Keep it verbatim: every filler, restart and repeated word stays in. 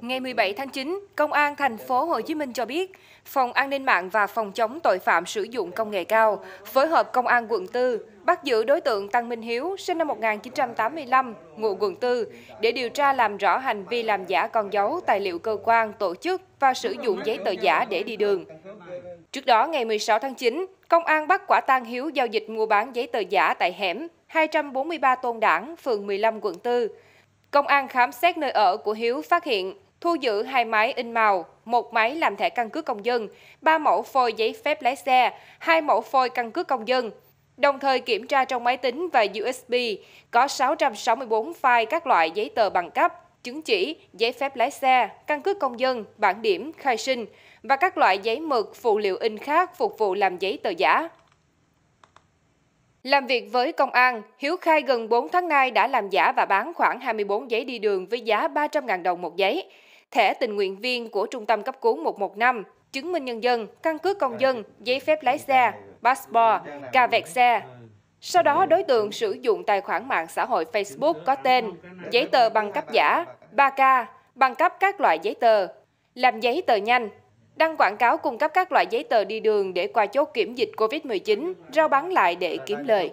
Ngày mười bảy tháng chín, Công an thành phố Hồ Chí Minh cho biết, Phòng An ninh mạng và Phòng chống tội phạm sử dụng công nghệ cao phối hợp Công an quận tư bắt giữ đối tượng Tăng Minh Hiếu, sinh năm một nghìn chín trăm tám mươi lăm, ngụ quận tư, để điều tra làm rõ hành vi làm giả con dấu, tài liệu cơ quan, tổ chức và sử dụng giấy tờ giả để đi đường. Trước đó, ngày mười sáu tháng chín, Công an bắt quả tang Hiếu giao dịch mua bán giấy tờ giả tại hẻm hai trăm bốn mươi ba Tôn Đản, phường mười lăm, quận tư. Công an khám xét nơi ở của Hiếu phát hiện, thu giữ hai máy in màu, một máy làm thẻ căn cước công dân, ba mẫu phôi giấy phép lái xe, hai mẫu phôi căn cước công dân. Đồng thời kiểm tra trong máy tính và u ét bê có sáu trăm sáu mươi tư file các loại giấy tờ bằng cấp, chứng chỉ, giấy phép lái xe, căn cước công dân, bảng điểm, khai sinh và các loại giấy mực, phụ liệu in khác phục vụ làm giấy tờ giả. Làm việc với công an, Hiếu khai gần bốn tháng nay đã làm giả và bán khoảng hai mươi tư giấy đi đường với giá ba trăm nghìn đồng một giấy, thẻ tình nguyện viên của Trung tâm cấp cứu một một năm, chứng minh nhân dân, căn cước công dân, giấy phép lái xe, passport, cà vẹt xe. Sau đó, đối tượng sử dụng tài khoản mạng xã hội Facebook có tên, giấy tờ bằng cấp giả, ba K, bằng cấp các loại giấy tờ, làm giấy tờ nhanh, đăng quảng cáo cung cấp các loại giấy tờ đi đường để qua chốt kiểm dịch Covid mười chín, rao bán lại để kiếm lời.